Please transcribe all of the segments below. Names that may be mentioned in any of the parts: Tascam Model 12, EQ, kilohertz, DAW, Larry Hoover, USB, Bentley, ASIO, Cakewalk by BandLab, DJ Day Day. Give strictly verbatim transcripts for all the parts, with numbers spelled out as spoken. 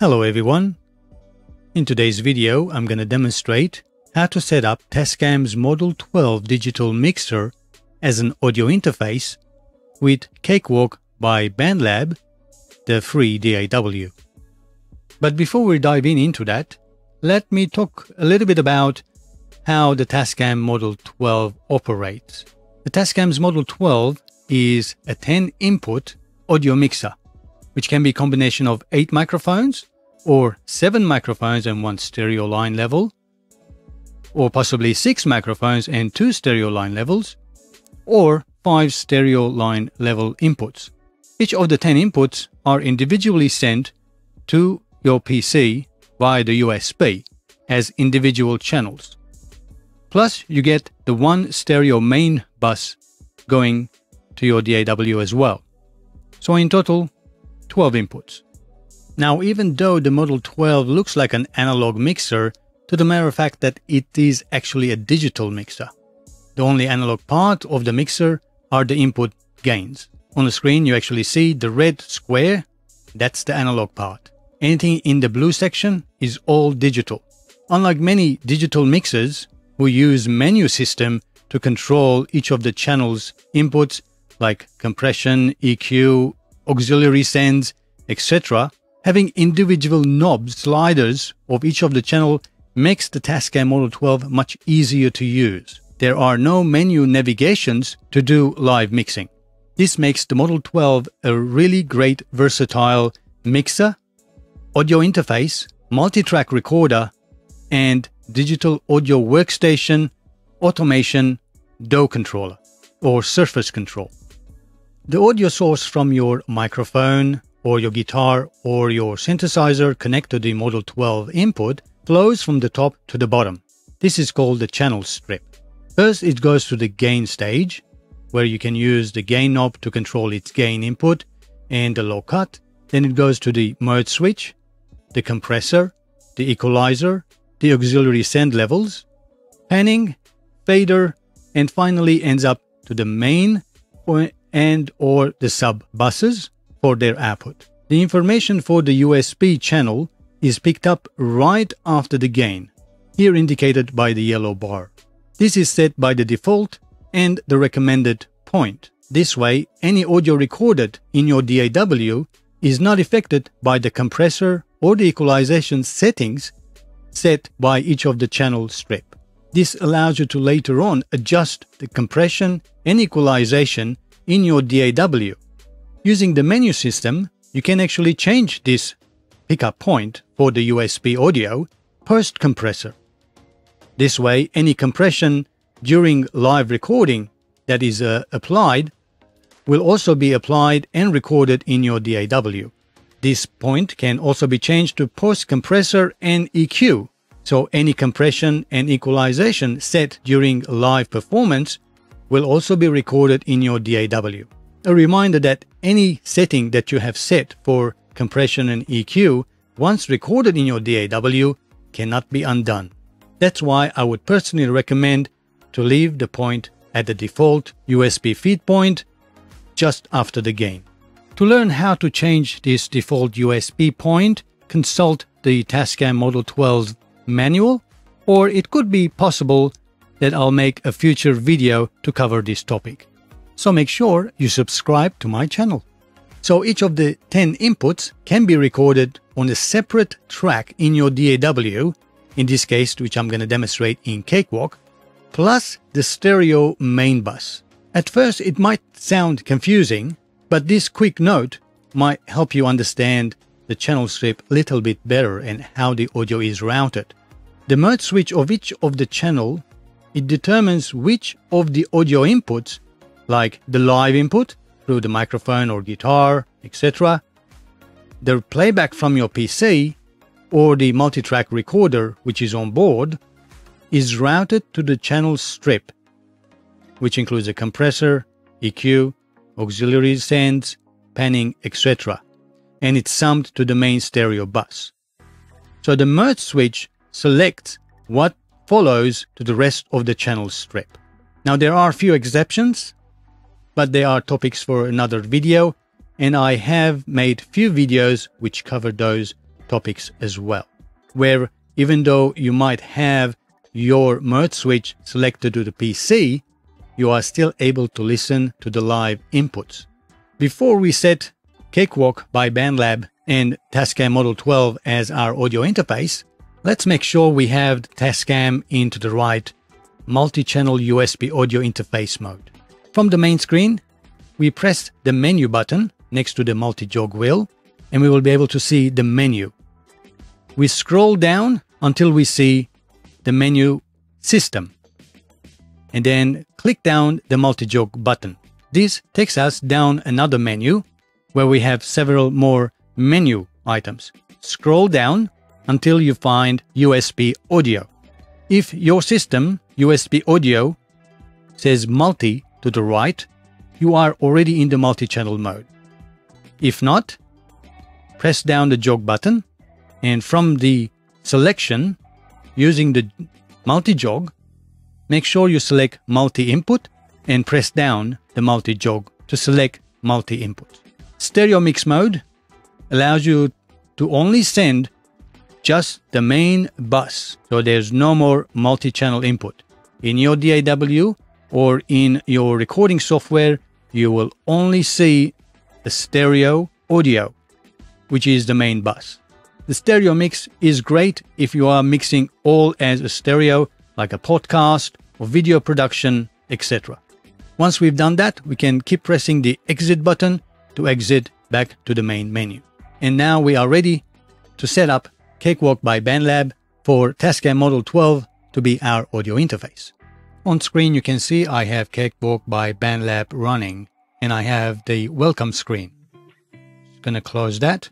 Hello everyone! In today's video I'm gonna demonstrate how to set up Tascam's Model twelve digital mixer as an audio interface with Cakewalk by BandLab, the free D A W. But before we dive in into that, let me talk a little bit about how the Tascam Model twelve operates. The Tascam's Model twelve is a ten input audio mixer, which can be a combination of eight microphones or seven microphones and one stereo line level, or possibly six microphones and two stereo line levels, or five stereo line level inputs. Each of the ten inputs are individually sent to your P C via the U S B as individual channels. Plus you get the one stereo main bus going to your D A W as well. So in total, twelve inputs. Now, even though the Model twelve looks like an analog mixer, to the matter of fact that it is actually a digital mixer. The only analog part of the mixer are the input gains. On the screen you actually see the red square, that's the analog part. Anything in the blue section is all digital. Unlike many digital mixers who use menu system to control each of the channels inputs like compression, E Q, auxiliary sends, et cetera, having individual knobs, sliders of each of the channel makes the Tascam Model twelve much easier to use. There are no menu navigations to do live mixing. This makes the Model twelve a really great versatile mixer, audio interface, multi-track recorder, and digital audio workstation, automation, D A W controller or surface control. The audio source from your microphone or your guitar or your synthesizer connected to the Model twelve input flows from the top to the bottom. This is called the channel strip. First it goes to the gain stage, where you can use the gain knob to control its gain input and the low cut. Then it goes to the mode switch, the compressor, the equalizer, the auxiliary send levels, panning, fader, and finally ends up to the main or and or the sub buses for their output. The information for the U S B channel is picked up right after the gain, here indicated by the yellow bar. This is set by the default and the recommended point. This way, any audio recorded in your D A W is not affected by the compressor or the equalization settings set by each of the channel strip. This allows you to later on adjust the compression and equalization in your D A W. Using the menu system, you can actually change this pickup point for the U S B audio post compressor. This way, any compression during live recording that is uh, applied will also be applied and recorded in your D A W. This point can also be changed to post compressor and E Q. So any compression and equalization set during live performance will also be recorded in your D A W. A reminder that any setting that you have set for compression and E Q, once recorded in your D A W, cannot be undone. That's why I would personally recommend to leave the point at the default U S B feed point just after the gain. To learn how to change this default U S B point, consult the Tascam Model twelve's manual, or it could be possible that I'll make a future video to cover this topic. So make sure you subscribe to my channel. So each of the ten inputs can be recorded on a separate track in your D A W, in this case, which I'm going to demonstrate in Cakewalk, plus the stereo main bus. At first it might sound confusing, but this quick note might help you understand the channel strip a little bit better and how the audio is routed. The mode switch of each of the channel, it determines which of the audio inputs, like the live input through the microphone or guitar, et cetera, the playback from your P C or the multitrack recorder which is on board, is routed to the channel strip, which includes a compressor, E Q, auxiliary sends, panning, et cetera, and it's summed to the main stereo bus. So the merge switch selects what follows to the rest of the channel strip. Now there are few exceptions, but they are topics for another video, and I have made few videos which cover those topics as well, where even though you might have your merge switch selected to the P C, you are still able to listen to the live inputs. Before we set Cakewalk by BandLab and Tascam Model twelve as our audio interface, let's make sure we have the Tascam into the right multi-channel U S B audio interface mode. From the main screen, we press the menu button next to the multi-jog wheel, and we will be able to see the menu. We scroll down until we see the menu System, and then click down the multi-jog button. This takes us down another menu where we have several more menu items. Scroll down until you find U S B audio. If your system U S B audio says multi to the right, you are already in the multi-channel mode. If not, press down the jog button, and from the selection using the multi-jog, make sure you select multi-input and press down the multi-jog to select multi-input. Stereo mix mode allows you to only send just the main bus, so there's no more multi-channel input. In your D A W or in your recording software, you will only see the stereo audio, which is the main bus. The stereo mix is great if you are mixing all as a stereo, like a podcast or video production, et cetera. Once we've done that, we can keep pressing the exit button to exit back to the main menu. And now we are ready to set up Cakewalk by BandLab for Tascam Model twelve to be our audio interface. On screen, you can see I have Cakewalk by BandLab running, and I have the welcome screen. Just gonna close that.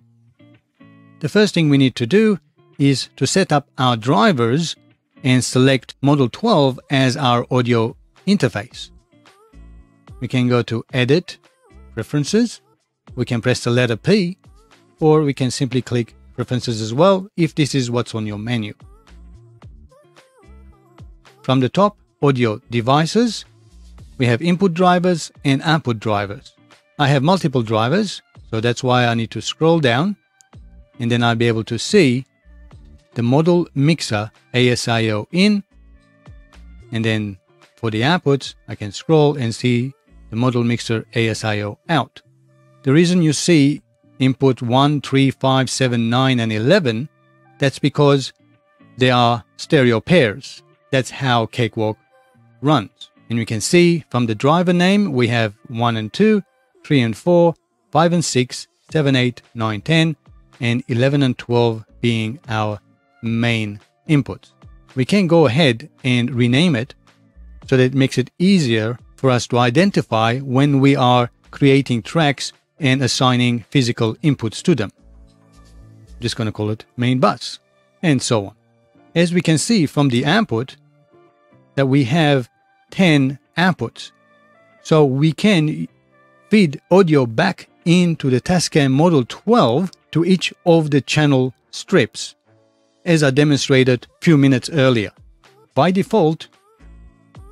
The first thing we need to do is to set up our drivers and select Model twelve as our audio interface. We can go to Edit, Preferences. We can press the letter P, or we can simply click Preferences as well, if this is what's on your menu. From the top, Audio Devices, we have input drivers and output drivers. I have multiple drivers, so that's why I need to scroll down, and then I'll be able to see the model mixer A S I O in, and then for the outputs, I can scroll and see the model mixer A S I O out. The reason you see input one, three, five, seven, nine, and eleven, that's because they are stereo pairs. That's how Cakewalk runs. And we can see from the driver name, we have one and two, three and four, five and six, seven, eight, nine, ten, and eleven and twelve being our main inputs. We can go ahead and rename it so that it makes it easier for us to identify when we are creating tracks and assigning physical inputs to them. I'm just going to call it main bus, and so on. As we can see from the output that we have ten outputs. So we can feed audio back into the Tascam Model twelve to each of the channel strips, as I demonstrated a few minutes earlier. By default,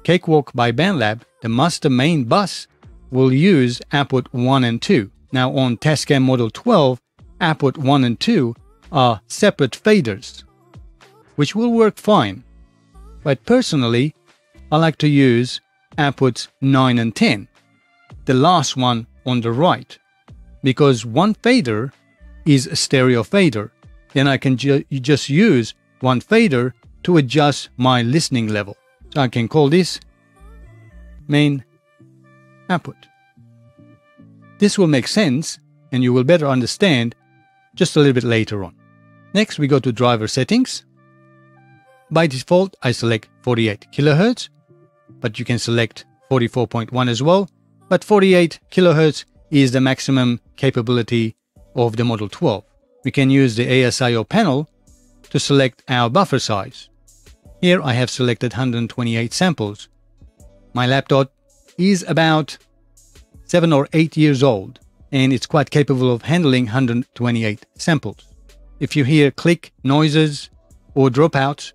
Cakewalk by BandLab, the master main bus, will use output one and two. Now on Tascam Model twelve, output one and two are separate faders, which will work fine. But personally, I like to use outputs nine and ten, the last one on the right, because one fader is a stereo fader. Then I can ju just use one fader to adjust my listening level. So I can call this main output. This will make sense, and you will better understand just a little bit later on. Next, we go to driver settings. By default, I select forty-eight kilohertz, but you can select forty-four point one as well. But forty-eight kilohertz is the maximum capability of the Model twelve. We can use the A S I O panel to select our buffer size. Here I have selected one hundred twenty-eight samples. My laptop is about seven or eight years old, and it's quite capable of handling one hundred twenty-eight samples. If you hear click, noises, or dropouts,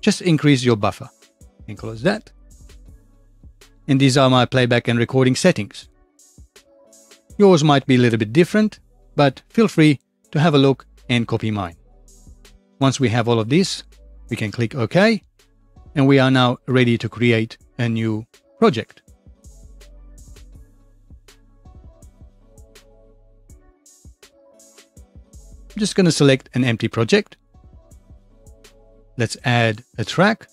just increase your buffer and close that. And these are my playback and recording settings. Yours might be a little bit different, but feel free to have a look and copy mine. Once we have all of this, we can click OK, and we are now ready to create a new project. I'm just going to select an empty project. Let's add a track.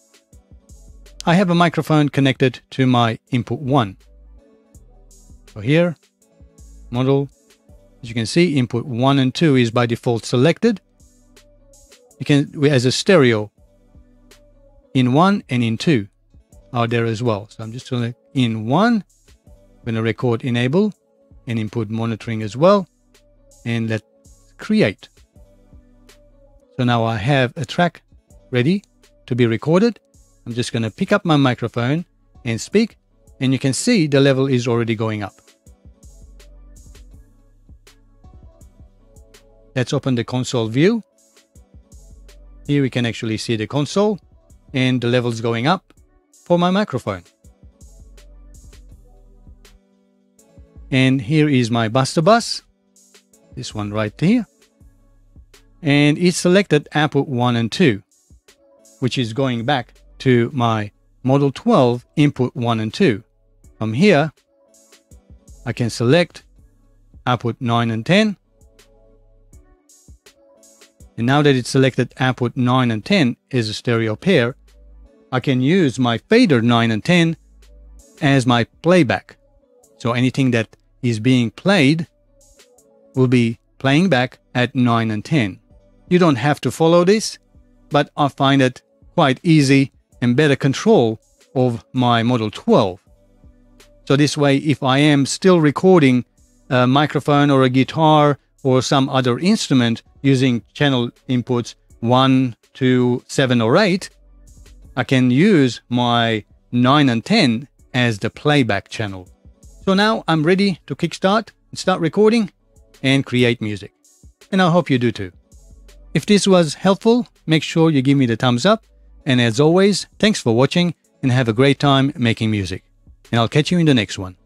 I have a microphone connected to my input one. So here, model, as you can see, input one and two is by default selected. You can, as a stereo, in one and in two are there as well. So I'm just going to in one, I'm going to record enable and input monitoring as well, and let's create. So now I have a track ready to be recorded. I'm just going to pick up my microphone and speak, and you can see the level is already going up. Let's open the console view. Here we can actually see the console and the levels going up for my microphone. And here is my Buster Bus, this one right here. And it's selected output one and two, which is going back to my Model twelve input one and two. From here, I can select output nine and ten. And now that it's selected output nine and ten as a stereo pair, I can use my fader nine and ten as my playback. So anything that is being played will be playing back at nine and ten. You don't have to follow this, but I find it quite easy and better control of my Model twelve. So this way, if I am still recording a microphone or a guitar or some other instrument using channel inputs one, two, seven or eight, I can use my nine and ten as the playback channel. So now I'm ready to kickstart and start recording and create music. And I hope you do too. If this was helpful, make sure you give me the thumbs up. And as always, thanks for watching and have a great time making music. And I'll catch you in the next one.